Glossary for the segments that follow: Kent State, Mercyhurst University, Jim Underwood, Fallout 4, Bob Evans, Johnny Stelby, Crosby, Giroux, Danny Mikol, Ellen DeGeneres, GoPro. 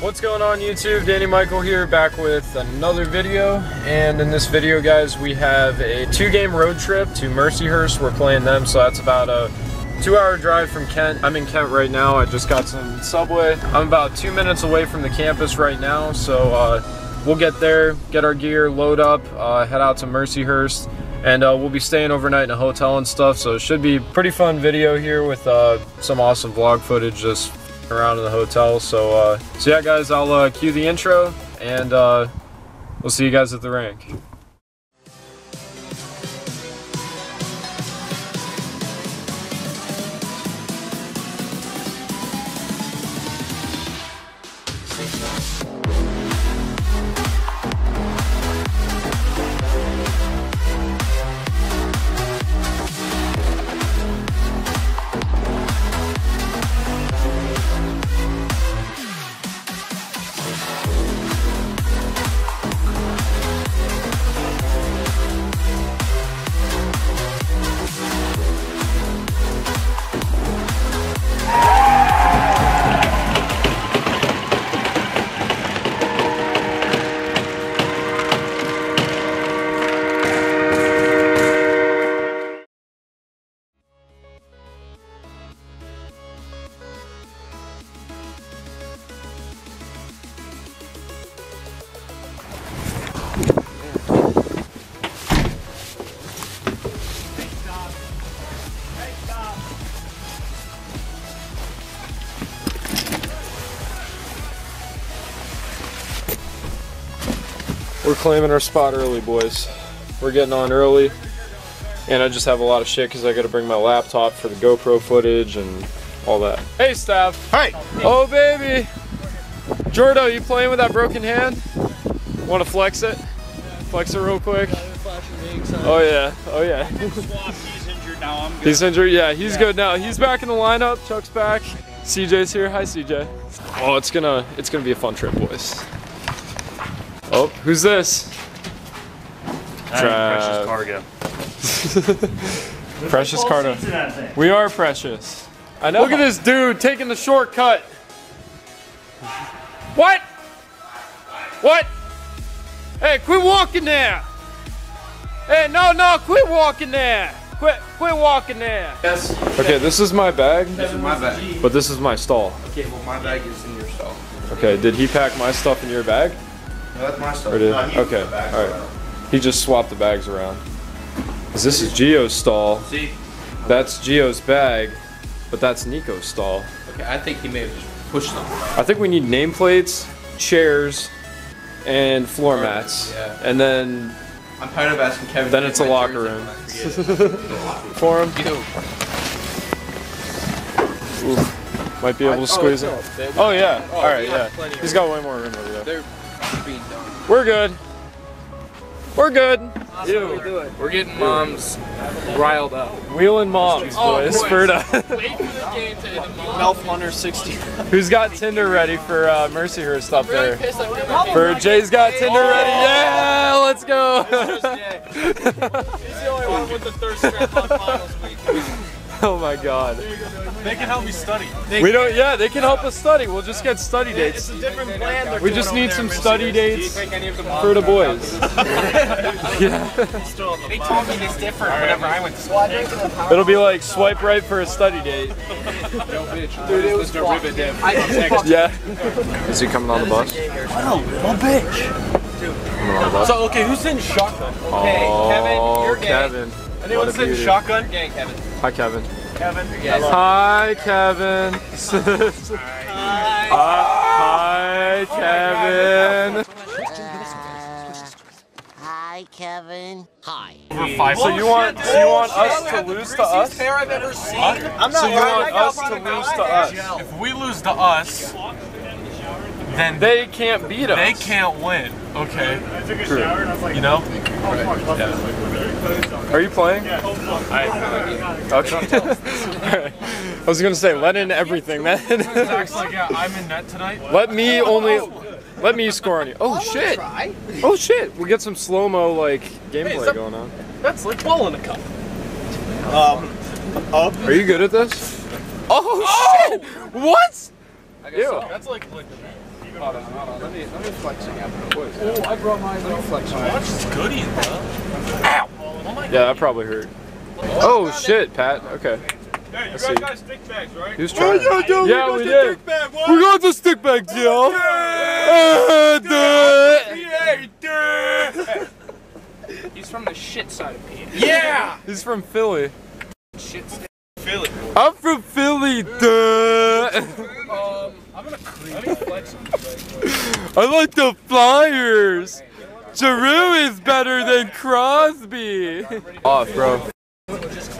What's going on YouTube? Danny Mikol here, back with another video. And in this video, guys, we have a 2-game road trip to Mercyhurst. We're playing them, so that's about a 2-hour drive from Kent. I'm in Kent right now. I just got some Subway. I'm about 2 minutes away from the campus right now, so we'll get there, get our gear, load up, head out to Mercyhurst. And we'll be staying overnight in a hotel and stuff, so it should be a pretty fun video here with some awesome vlog footage just around in the hotel. So, so yeah guys, I'll cue the intro, and we'll see you guys at the rank. We're claiming our spot early, boys. We're getting on early, and I just have a lot of shit because I got to bring my laptop for the GoPro footage and all that. Hey, Steph. Hi. Oh, baby. Jordo, you playing with that broken hand? Want to flex it? Flex it real quick. Oh yeah. Oh yeah. He's injured now. I'm good. He's injured. Yeah, he's good now. He's back in the lineup. Chuck's back. CJ's here. Hi, CJ. Oh, it's gonna be a fun trip, boys. Oh, who's this? Precious cargo. Precious cargo. We are precious. I know. Look at this dude taking the shortcut. What? What? Hey, quit walking there. Hey, no, quit walking there. Quit walking there. Yes. Okay, this is my bag. This is my bag. But this is my stall. Okay, well, my bag is in your stall. Okay, did he pack my stuff in your bag? No, that's my stuff. No, okay, alright. He just swapped the bags around. This is Gio's stall. See? That's Gio's bag, but that's Nico's stall. Okay, I think he may have just pushed them. I think we need nameplates, chairs, and floor mats. Yeah. And then I'm tired of asking Kevin. Then it's a locker room. For him. Ooh, might be able to squeeze it. Oh yeah. Alright, yeah. He's got way more room over there. We're good. We're good. Awesome. We're getting moms riled up. Wheeling moms, boys. Spurred up. Wait for the game to end. Melf Hunter 60. Who's got Tinder ready for Mercyhurst up there? Bird Jay's got Tinder ready. Yeah, let's go. He's the only one with the thirst trap on finals week. Oh my God! They can help me study. They can help us study. We'll just get study dates. It's a different plan. We just need some study dates for the boys. Yeah. They told me it's different whenever I went to school. It'll be like swipe right for a study date. No bitch. Dude, it was derivative. Yeah. Is he coming on the bus? No, no bitch. So okay, who's in shotgun? Okay, Kevin, you're Kevin. Anyone said shotgun? Gang, Kevin. Hi, Kevin. Kevin. Hi, Kevin. Hi, Kevin. Hi, Kevin. Hi. So you want us to lose to us? So you want us to lose to us? If we lose to us, then they can't beat us. They can't win. Okay. I took a shower and I was like, you know? Yeah. Are you playing? Yeah. Okay. I was gonna say, let in everything, man. I'm in net tonight. Let me score on you. Oh shit! Oh shit! We get some slow mo like gameplay going on. That's like ball in a cup. Up. Are you good at this? Oh shit! What? That's like. Hold on. Let me flex again. Oh, I brought my flex. Watch this goodie, bro. Ow! Oh my God. Yeah, that probably hurt. Oh shit, Pat. Okay. Hey, you guys got stick bags, right? Who's trying? Oh, yeah, we did. We got the stick bags, y'all. He's from the shit side of me. Yeah! He's from Philly. Shit side of Philly. I'm from Philly, duh! I'm gonna flex on you guys. I like the Flyers! Giroux is better than Crosby! Off, bro.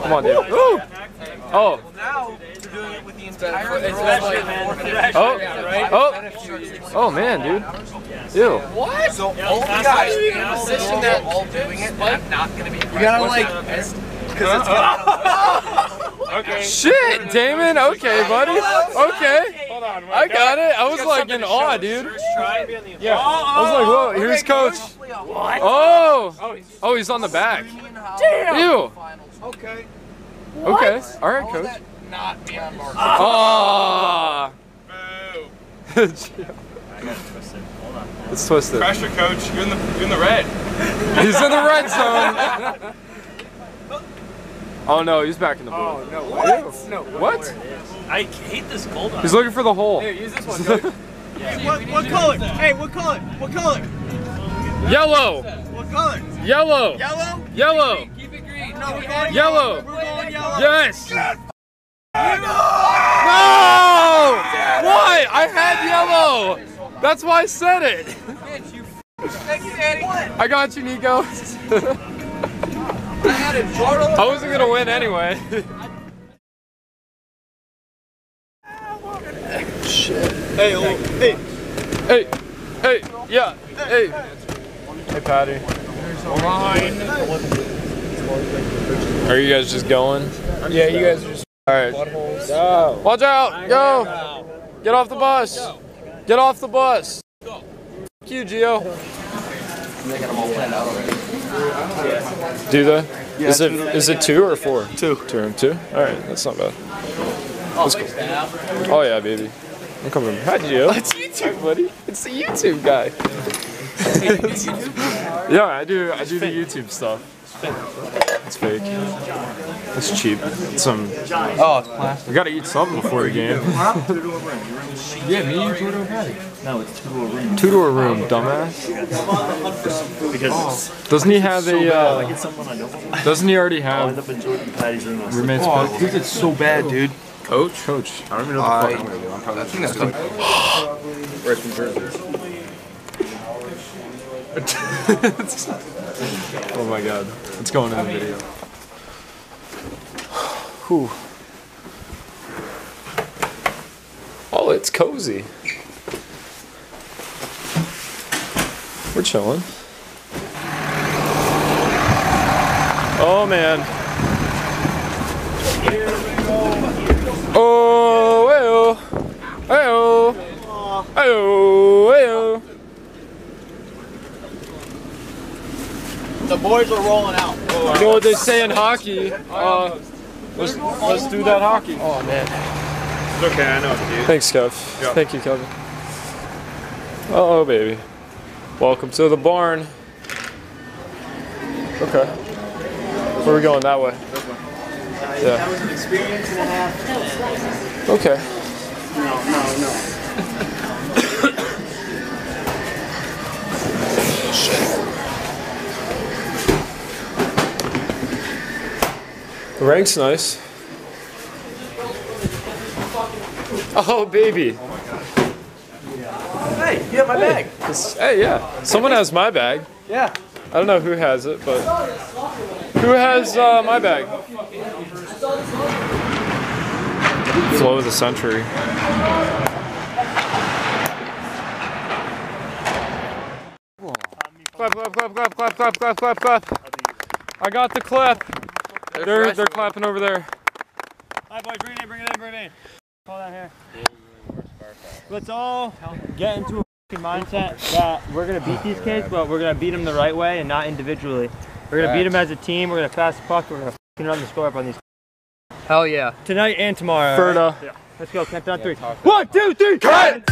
Come on, dude. Ooh. Oh. Now we're doing it with the entire Oh man, dude. Ew. What? So all guys in a position that all doing it, but I'm not gonna be. You gotta like because it's gonna okay. Shit, Damon. Okay, buddy. Okay. Hold on. I got it. I was like in awe, dude. Yeah. I was like, whoa. Here's coach. Oh. Oh, he's on the back. Damn. Ew. Okay. What? Okay. All right, coach. That not be on mark. Ah. Boo. I got twisted. Hold on. It's twisted. Pressure, coach. You're in the red. He's in the red zone. Oh no, he's back in the blue. Oh no. What? No. What? I hate this gold. He's looking for the hole. Here, use this one, coach. Hey, what color? Hey, what color? What color? Yellow. What color? Yellow. Yellow. Yellow. No, we're going yellow. We're going yellow. Yes. Yes. No! Why? I had yellow. That's why I said it. Bitch, you Thank you, Danny. I got you, Nico. I wasn't gonna win anyway. Shit. Hey, look. Hey. Hey. Hey. Yeah. Hey. Hey, Patty. All right. Are you guys just going? Yeah, you guys are just. Alright. Go. Watch out! Go! Get off the bus! Get off the bus! Go. Thank you, Gio. They got them all planned out already. Do they? Is it 2 or 4? 2. 2 and 2? Alright, that's not bad. That's cool. Oh yeah, baby. I'm coming. Hi, Gio. It's YouTube, buddy. It's the YouTube guy. Yeah, I do the YouTube stuff. It's fake. It's cheap. It's some. Oh, it's plastic. We gotta eat something before the game. Yeah, me and Jordan Patty. No, it's two-door room. Two-door room, dumbass. Because doesn't he have a? Doesn't he already have? Roommates. Oh, dude, it's so bad, dude. Coach. I don't even know what the fuck I'm gonna do. I'm probably. I think that's good. Right from Jersey. Oh my God, it's going in the video. Whew. Oh, it's cozy. We're chilling. Oh man. Oh, hey-oh. Hey-oh. Hey-oh. Hey-oh. The boys are rolling out. Oh, you know what they say in hockey? Let's do that hockey. Oh man. It's okay, I know, dude. Thanks, Kev. Yeah. Thank you, Kevin. Oh baby. Welcome to the barn. Okay. Where are we going? That way. Yeah. That was an experience and a half. Okay. No. Shit. The rank's nice. Oh, baby. Oh my God. Hey, you have my bag. Hey, yeah. Someone has my bag. Yeah. I don't know who has it, but. Who has my bag? Flow of the century. Clap, clap, clap, clap, clap, clap, clap, clap, clap. I got the clap. They're clapping over there. Alright boys, bring it in. Call down here. Let's all get into a f***ing mindset that we're going to beat these kids, but we're going to beat them the right way and not individually. We're going to beat them as a team, we're going to pass the puck, we're going to f***ing run the score up on these kids. Hell yeah. Tonight and tomorrow. Ferda. Right? Yeah. Let's go, count down 3. 1, 2, 3, cut!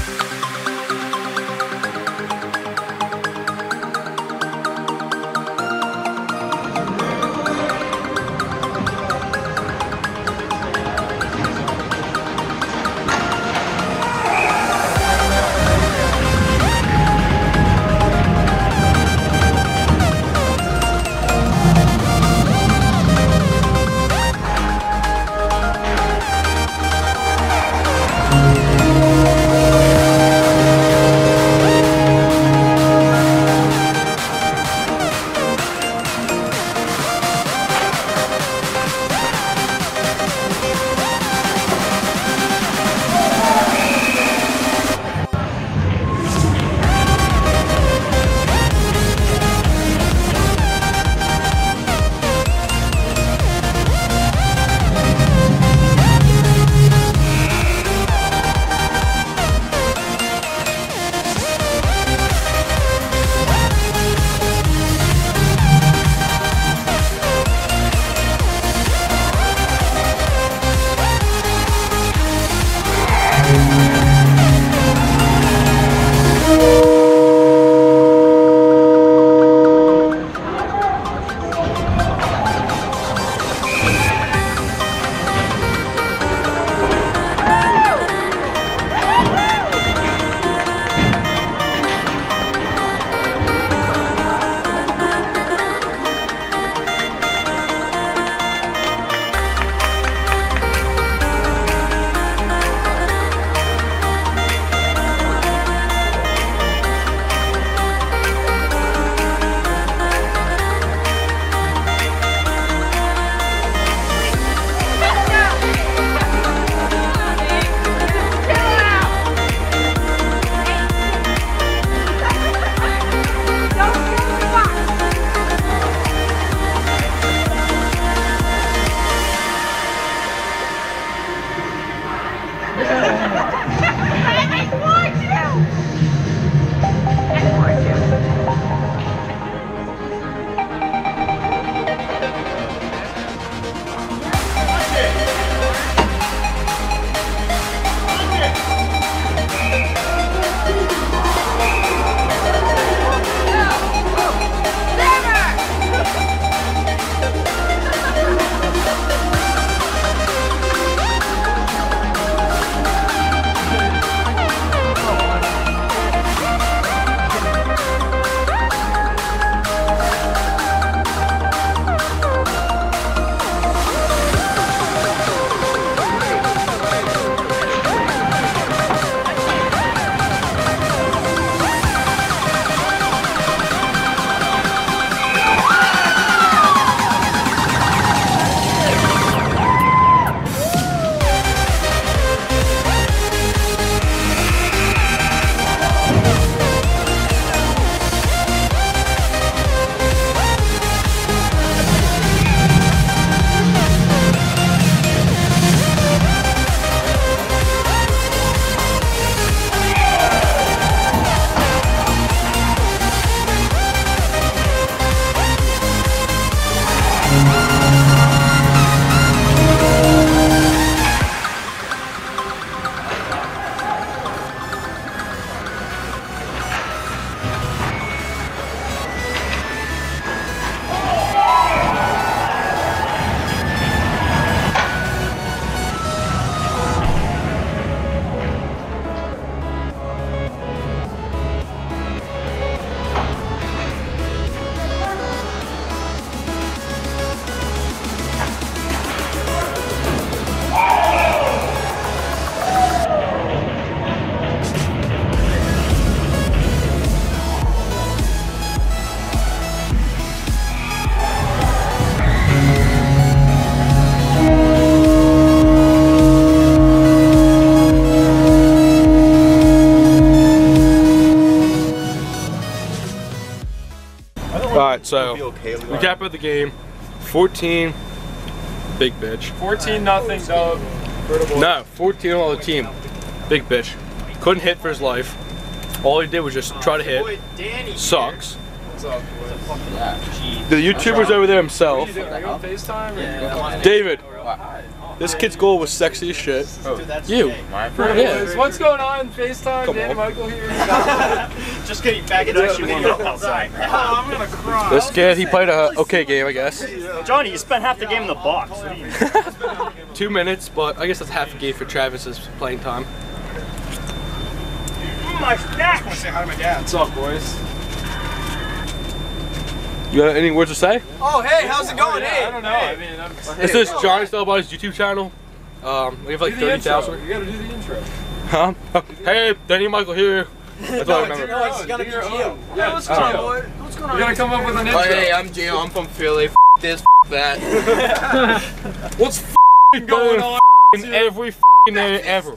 So recap of the game. 14, big bitch. 14-0 dub. No, 14 on the team. Big bitch. Couldn't hit for his life. All he did was just try to hit. Sucks. The YouTuber's over there himself. David, this kid's goal was sexy as shit. Oh. You. Yeah. What's going on? FaceTime, Danny Mikol here. Just getting back into it outside. I'm gonna cry. This kid, he played a okay game, I guess. Johnny, you spent half the game in the box. 2 minutes, but I guess that's half a game for Travis's playing time. I just want to say hi to my dad. What's up, boys? You got any words to say? Oh, hey, how's it going? Hey, I don't know. Hey. I mean, this is Johnny Stelby's YouTube channel. We have like 30,000. You gotta do the intro. Huh? Hey, Danny Mikol here. That's all I remember. No, it's gotta be Gio. Yeah, what's going on, boy? What's going on? You gotta come up with an intro. Oh, hey, I'm Gio. I'm from Philly. F this, f that. What's f going on in every f day ever?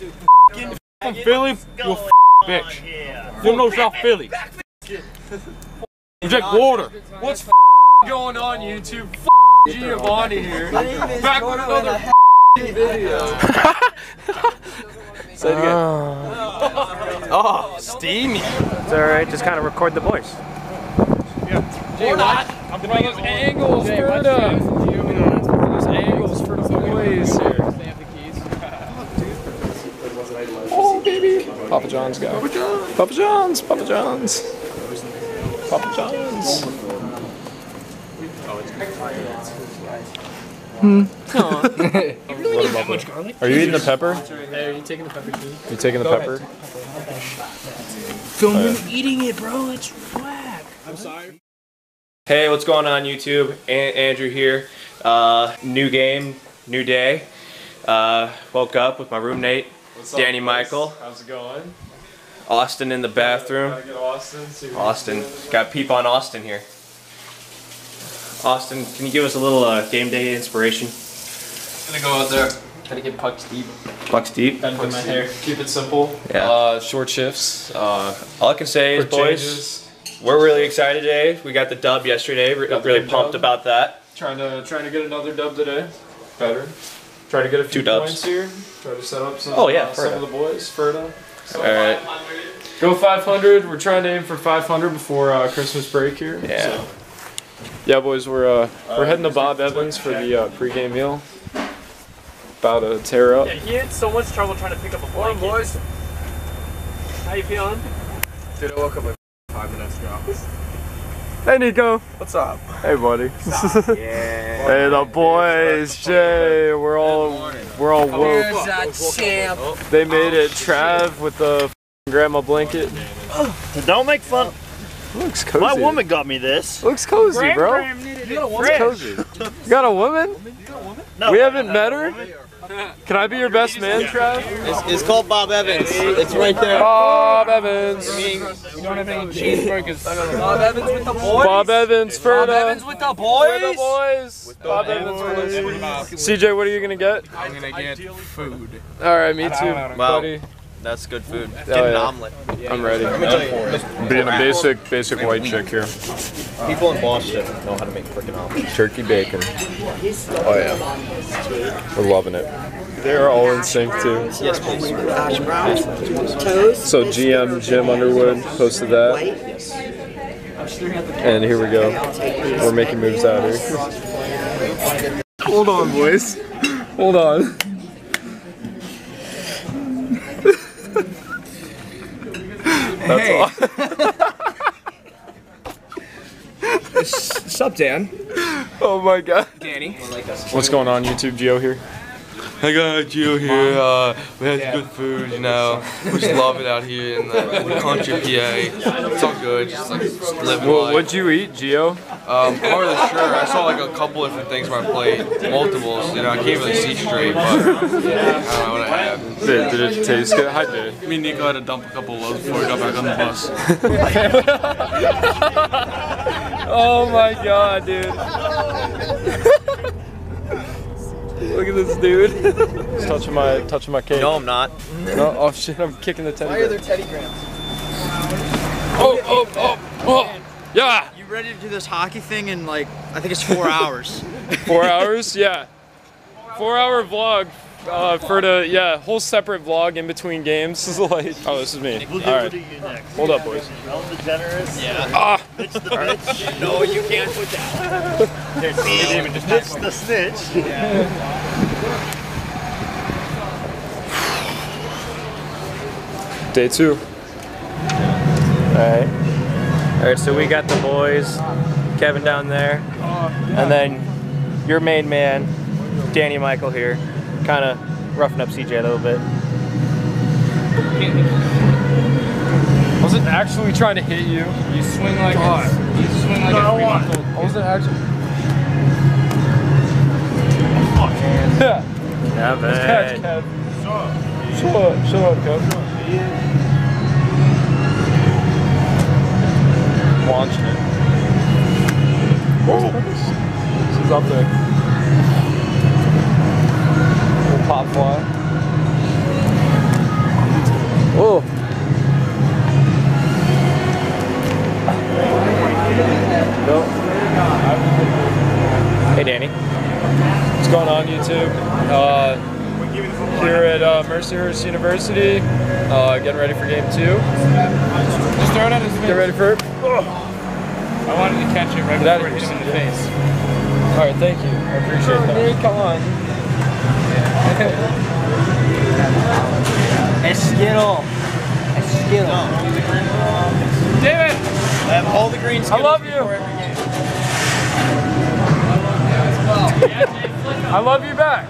Dude, f from Philly, you f bitch. From no South Philly. Drink water. What's going on, YouTube? Giovanni here. Back with another video. Say it again. Oh, steamy. It's alright, just kind of record the voice. Yeah. Jay, watch. I'm throwing those angles, for the boys here. Oh, baby. Papa John's guy. Papa John's. Papa John's. Papa John's. Are you eating the pepper? Hey, are you taking the pepper too? You taking the pepper? Film him eating it, bro. It's whack. I'm sorry. Hey, what's going on, YouTube? Andrew here. New game, new day. Woke up with my roommate, Danny Mikol. How's it going? Austin in the bathroom. Austin. Got peep on Austin here. Austin, can you give us a little game day inspiration? Gonna go out there. Gotta get pucks deep. Pucks deep? Pucks in my hair. Keep it simple. Yeah. Short shifts. All I can say is, boys, we're really excited today. We got the dub yesterday. Really pumped about that. Trying to get another dub today. Better. Try to get a few points here. Try to set up some, some of the boys. Ferda. So alright. Go 500. We're trying to aim for 500 before Christmas break here. Yeah. So. Yeah, boys, we're heading to Bob Evans for the pregame meal. About to tear up. Yeah, he had so much trouble trying to pick up a ball. Boys. How you feeling? Dude, I woke up like 5 minutes ago. Hey, Nico. What's up? Hey, buddy. What's up? Yeah. Hey, the boys, Jay. We're all woke. Champ. They made it. Trav with the grandma blanket. Don't make fun. Looks cozy. My woman got me this. Looks cozy, bro. You got a woman? No. We haven't met her. Can I be your best man, Trav? It's called Bob Evans. It's right there. Bob Evans. We don't have any cheeseburgers. Bob Evans with the boys. Bob Evans for the boys. Bob Evans with the boys. CJ, what are you gonna get? I'm gonna get food. All right, me too, buddy. That's good food. Get an omelet. I'm ready. Being a basic white chick here. People in Boston know how to make freaking omelets. Turkey bacon. Oh yeah. We're loving it. They're all in sync too. Yes, please. So GM Jim Underwood posted that. And here we go. We're making moves out here. Hold on, boys. Hold on. That's all. What's up, Dan? Oh my god. Danny. What's going on, YouTube? Gio here. Hey guys, Gio here. We had good food, you know. We just love it out here in the country PA. It's all good. Just like living life. What'd you eat, Gio? Hardly sure. I saw like a couple different things where I played. Multiples, you know, I can't really see straight, but I don't know what I had. Did it taste good? I did. Me and Nico had to dump a couple loads before we got back on the bus. Oh my god, dude. Look at this dude. He's touching my cake. No, I'm not. No, oh shit, I'm kicking the teddy bear. Why are there teddy grams? Oh, oh, oh, oh. Yeah! ready to do this hockey thing in like, I think it's 4 hours. 4 hours? Yeah. 4 hour vlog for the, yeah, whole separate vlog in between games. Is like, oh, this is me. We'll do, all right. We'll do you next. Hold up, boys. Ellen DeGeneres. Yeah. Ah. Mitch the bitch. No, you can't put that. Mitch the snitch. Yeah. Day two. All right, so we got the boys, Kevin down there, and then your main man, Danny Mikol here, kind of roughing up CJ a little bit. I wasn't actually trying to hit you. You swing like a, you swing like no, I wasn't actually. Fuck. Yeah. Kevin. Kev. Shut up, Kev. Launching it. Whoa. This is up there. Little pop fly. Whoa. Hey Danny. What's going on YouTube? Here at Mercyhurst University, getting ready for game two. Just throw it at his face. Get ready for it. I wanted to catch it right before it hit him in the face. All right, thank you. I appreciate that. Dude, come on. A Skittle. A Skittle. No. David! I have all the green Skittles. I love you. Every game. I love you as well. I love you back.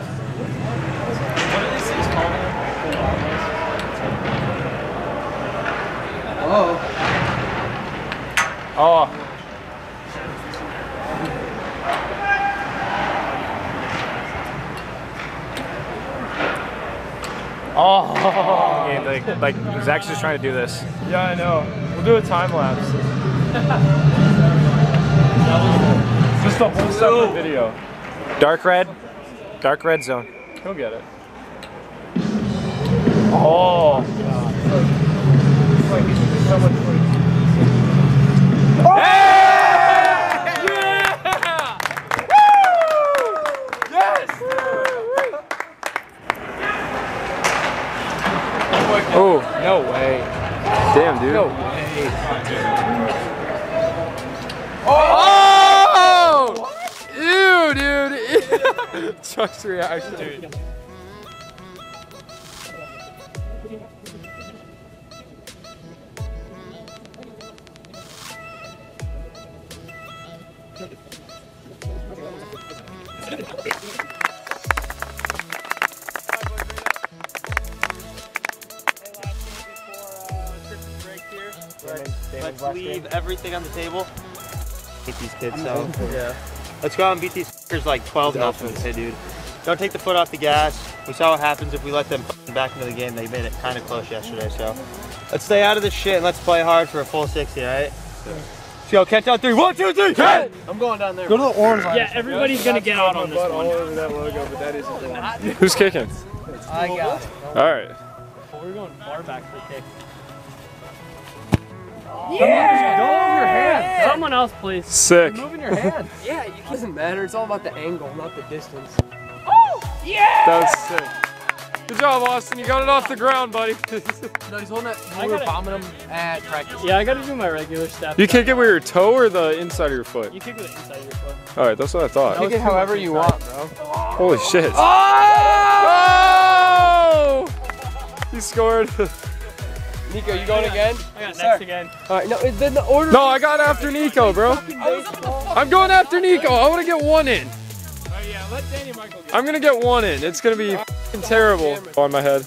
Oh. Oh. Oh. Yeah, like Zach's just trying to do this. Yeah, I know. We'll do a time lapse. Just a whole separate video. Dark red zone. He'll get it. Oh. Oh! Yeah! Yeah! Woo! Yes! Oh, no way. Damn, dude. No way. Oh! What? Ew, dude. Chuck's reaction, dude. Let's leave everything on the table. Beat these kids out. Yeah. Let's go out and beat these fuckers like 12-0. Hey, dude. Don't take the foot off the gas. We saw what happens if we let them back into the game. They made it kind of close yesterday, so. Let's stay out of this shit and let's play hard for a full 60, all right? Yeah. Let's go, Kent down three. 1, 2, 3, Kent! I'm going down there. Go to the orange line. Yeah, everybody's going to get out on this one. All over that logo, but that isn't the one. Who's kicking? I got it. All right. We're going far back for the kick. Yeah! Don't move your hands. Someone else, please. Sick. You're moving your hands. Yeah, you can't. Doesn't matter. It's all about the angle, not the distance. Oh! Yeah! That was sick. Good job, Austin. You got it off the ground, buddy. No, he's holding it. We were bombing him at practice. Yeah, I got to do my regular step. You kick it with your toe or the inside of your foot? You kick it with the inside of your foot. All right, that's what I thought. Kick it however you want, bro. Holy shit. Oh! Oh! He scored. Nico, you going again? I got next again. All right, no, then the order. No, I got after Nico, bro. I'm going after Nico. I want to get one in. Oh yeah, let Danny Mikol get. I'm gonna get one in. It's gonna be terrible on my head.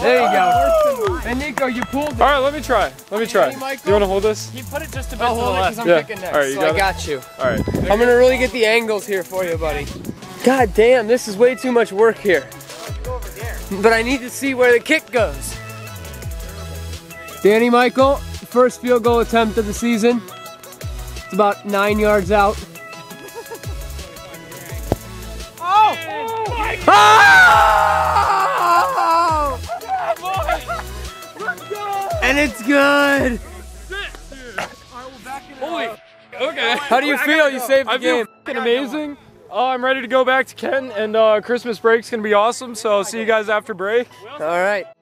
There you go. And Nico, you pulled it. All right, let me try. You want to hold this? You put it just a bit to the left. I'm picking next. All right, I got you. All right. I'm gonna really get the angles here for you, buddy. God damn, this is way too much work here. But I need to see where the kick goes. Danny Mikol, first field goal attempt of the season. It's about 9 yards out. Oh! Oh my God! Oh! And it's good! Okay. How do you feel? You saved the game. I feel amazing. I'm ready to go back to Kent, and Christmas break's gonna be awesome. So see you guys after break. All right.